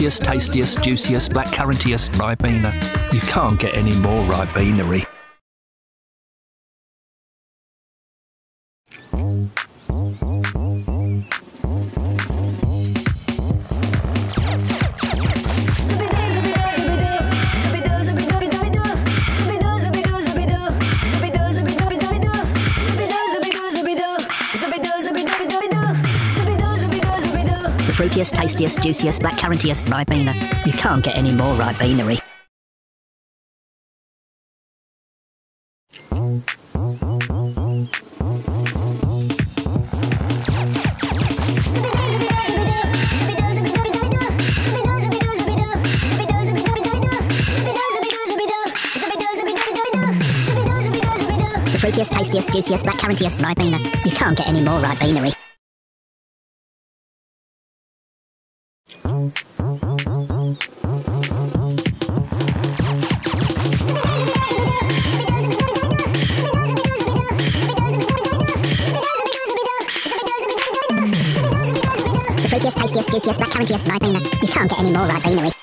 fruitiest, tastiest, juiciest, blackcurrantiest Ribena. You can't get any more Ribenery. Fruitiest, tastiest, juiciest, blackcurrantiest Ribena. You can't get any more Ribenery. The fruitiest, tastiest, juiciest, blackcurrantiest Ribena. You can't get any more Ribenery. The fruitiest, tastiest, juiciest, blackcurrantiest Ribena. You can't get any more Ribenery.